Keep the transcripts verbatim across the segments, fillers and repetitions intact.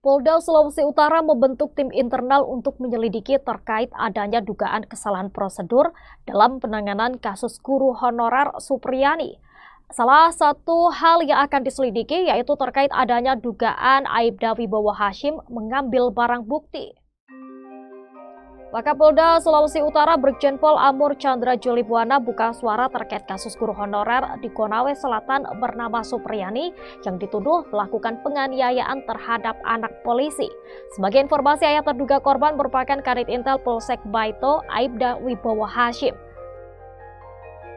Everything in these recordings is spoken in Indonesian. Polda Sulawesi Utara membentuk tim internal untuk menyelidiki terkait adanya dugaan kesalahan prosedur dalam penanganan kasus guru honorer Supriyani. Salah satu hal yang akan diselidiki yaitu terkait adanya dugaan Aibda Wibowo Hasyim mengambil barang bukti. Wakapolda Sulawesi Utara Brigjen Pol Amur Chandra Juli Buana buka suara terkait kasus guru honorer di Konawe Selatan bernama Supriyani yang dituduh melakukan penganiayaan terhadap anak polisi. Sebagai informasi, ayah terduga korban merupakan Kanit Intel Polsek Baito, Aibda Wibowo Hasyim.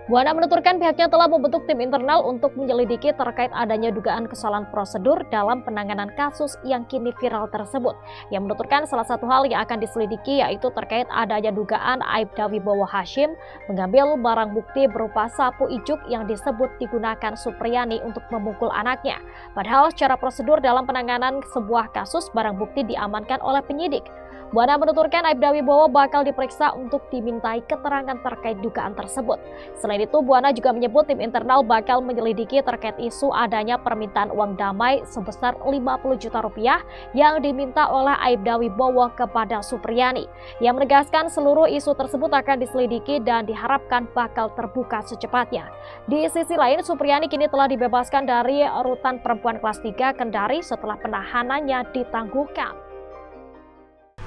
Buana menuturkan pihaknya telah membentuk tim internal untuk menyelidiki terkait adanya dugaan kesalahan prosedur dalam penanganan kasus yang kini viral tersebut. Yang menuturkan salah satu hal yang akan diselidiki yaitu terkait adanya dugaan Aibda Wibowo Hasyim mengambil barang bukti berupa sapu ijuk yang disebut digunakan Supriyani untuk memukul anaknya. Padahal secara prosedur dalam penanganan sebuah kasus barang bukti diamankan oleh penyidik. Buana menuturkan Aibda Wibowo bakal diperiksa untuk dimintai keterangan terkait dugaan tersebut. Selain itu, Buana juga menyebut tim internal bakal menyelidiki terkait isu adanya permintaan uang damai sebesar lima puluh juta rupiah yang diminta oleh Aibda Wibowo kepada Supriyani. Ia menegaskan seluruh isu tersebut akan diselidiki dan diharapkan bakal terbuka secepatnya. Di sisi lain, Supriyani kini telah dibebaskan dari rutan perempuan kelas tiga Kendari setelah penahanannya ditangguhkan.